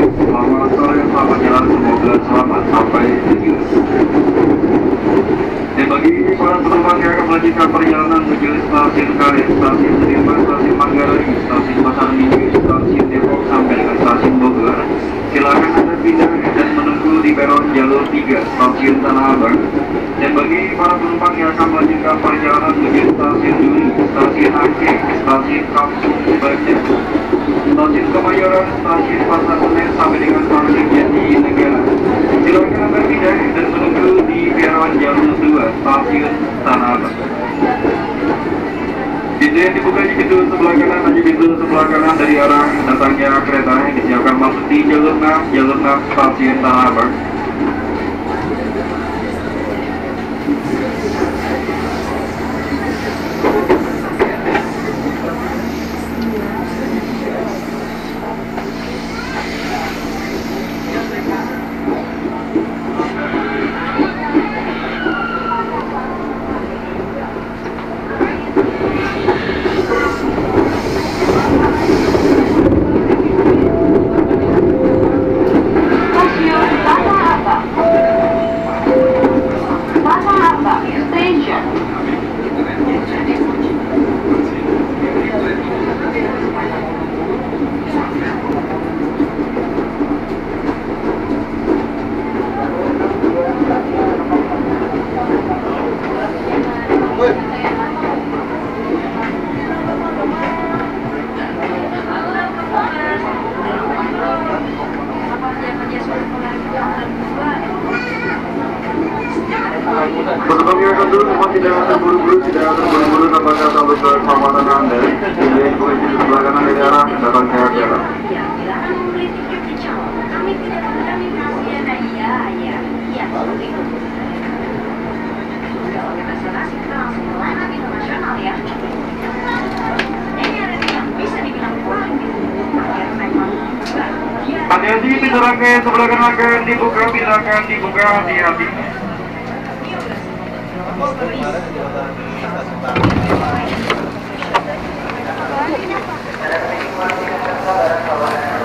Selamat sore, selamat jalan, semoga selamat sampai tujuan. Dan bagi para penumpang yang akan melanjutkan perjalanan menuju Stasiun Karet, Stasiun Sudirman, Stasiun Manggarai, Stasiun Pasar Minggu, Stasiun Depok sampai dengan Stasiun Bogor, silakan Anda pindah dan menunggu di peron jalur 3 Stasiun Tanah Abang. Dan bagi para penumpang yang akan melanjutkan perjalanan menuju Stasiun Duri, Stasiun Aceh, Stasiun Kampung Baca, Stasiun Kemayoran, Stasiun Pasar Senen sampai dengan Stasiun Jatinegara, silakan Anda pindah dan menunggu di peron jalur 2 Stasiun Tanah Abang. Pintu yang dibuka di pintu sebelah kanan, hanya pintu sebelah kanan dari arah datangnya kereta yang disiapkan masuk di jalur 6, Stasiun Tanah Abang. Tidak terburu-buru tampaknya sampai ke keselamatan Anda. Jadi boleh di sebelah kanan dari arah datang ke arah. Hati-hati, pintu rangkaian sebelah kanan akan dibuka, pintu akan dibuka, hati-hati. Terima kasih.